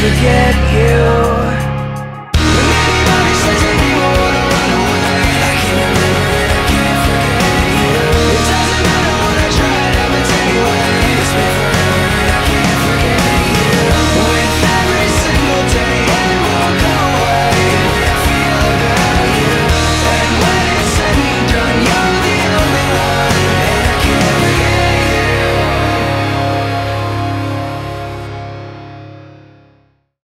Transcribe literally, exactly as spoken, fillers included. forget you.